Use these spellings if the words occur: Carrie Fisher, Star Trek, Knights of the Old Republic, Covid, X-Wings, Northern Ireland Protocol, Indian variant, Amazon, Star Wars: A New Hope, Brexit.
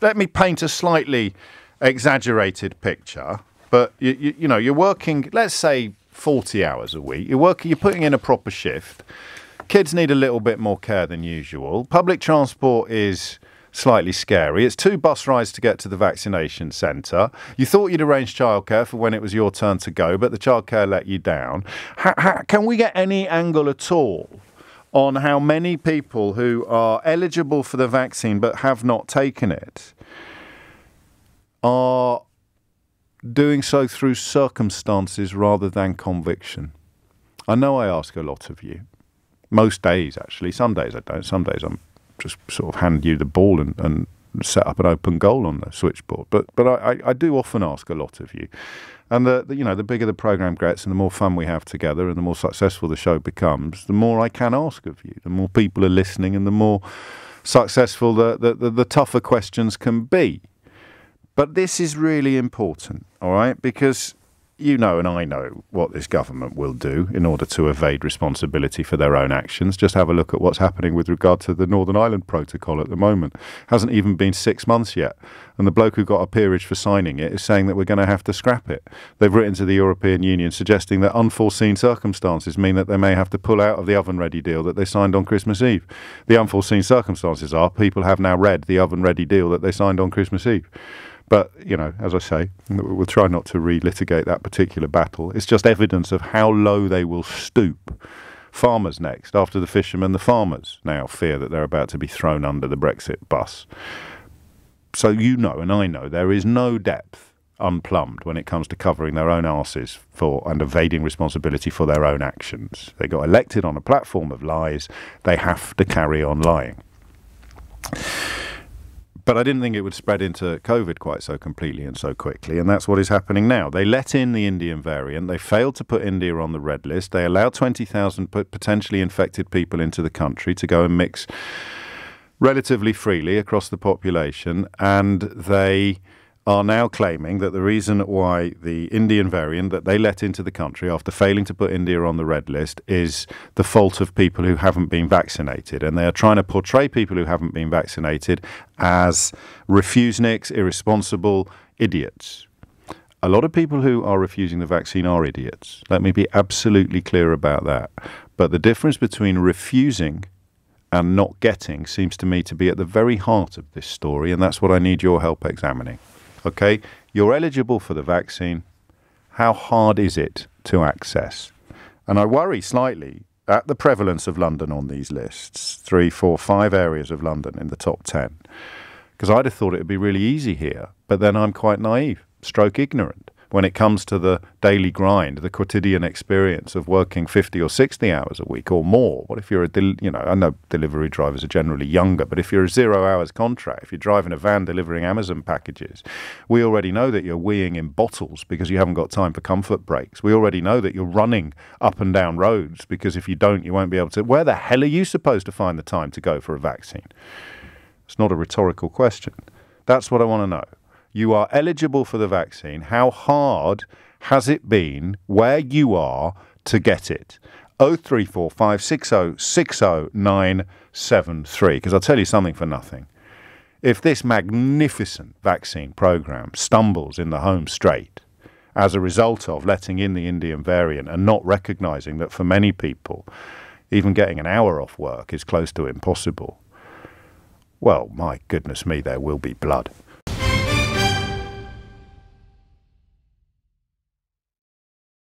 let me paint a slightly exaggerated picture, but you know, you're working, let's say 40 hours a week. You're putting in a proper shift. Kids need a little bit more care than usual. Public transport is slightly scary. It's 2 bus rides to get to the vaccination centre. You thought you'd arrange childcare for when it was your turn to go, but the childcare let you down. Can we get any angle at all on how many people who are eligible for the vaccine but have not taken it are doing so through circumstances rather than conviction? I know I ask a lot of you. Most days, actually. Some days I don't. Some days I'm just sort of hand you the ball and set up an open goal on the switchboard. But I do often ask a lot of you. And, you know, the bigger the programme gets and the more fun we have together and the more successful the show becomes, the more I can ask of you. The more people are listening and the more successful the tougher questions can be. But this is really important, all right, because you know and I know what this government will do in order to evade responsibility for their own actions. Just have a look at what's happening with regard to the Northern Ireland Protocol at the moment. Hasn't even been 6 months yet. And the bloke who got a peerage for signing it is saying that we're going to have to scrap it. They've written to the European Union suggesting that unforeseen circumstances mean that they may have to pull out of the oven-ready deal that they signed on Christmas Eve. The unforeseen circumstances are people have now read the oven-ready deal that they signed on Christmas Eve. But, you know, as I say, we'll try not to relitigate that particular battle. It's just evidence of how low they will stoop. Farmers next. After the fishermen, the farmers now fear that they're about to be thrown under the Brexit bus. So you know and I know there is no depth unplumbed when it comes to covering their own arses for and evading responsibility for their own actions. They got elected on a platform of lies. They have to carry on lying. But I didn't think it would spread into Covid quite so completely and so quickly, and that's what is happening now. They let in the Indian variant. They failed to put India on the red list. They allowed 20,000 potentially infected people into the country to go and mix relatively freely across the population, and they are now claiming that the reason why the Indian variant that they let into the country after failing to put India on the red list is the fault of people who haven't been vaccinated. And they are trying to portray people who haven't been vaccinated as refuseniks, irresponsible idiots. A lot of people who are refusing the vaccine are idiots. Let me be absolutely clear about that. But the difference between refusing and not getting seems to me to be at the very heart of this story, and that's what I need your help examining. Okay, you're eligible for the vaccine. How hard is it to access? And I worry slightly at the prevalence of London on these lists, 3, 4, 5 areas of London in the top 10, because I'd have thought it would be really easy here. But then I'm quite naive, stroke ignorant, when it comes to the daily grind, the quotidian experience of working 50 or 60 hours a week or more. What if you're I know delivery drivers are generally younger, but if you're a 0 hours contract, if you're driving a van delivering Amazon packages, we already know that you're weeing in bottles because you haven't got time for comfort breaks. We already know that you're running up and down roads because if you don't, you won't be able to. Where the hell are you supposed to find the time to go for a vaccine? It's not a rhetorical question. That's what I want to know. You are eligible for the vaccine. How hard has it been where you are to get it? 03456060973. Because I'll tell you something for nothing. If this magnificent vaccine program stumbles in the home straight as a result of letting in the Indian variant and not recognizing that for many people, even getting an hour off work is close to impossible, well, my goodness me, there will be blood.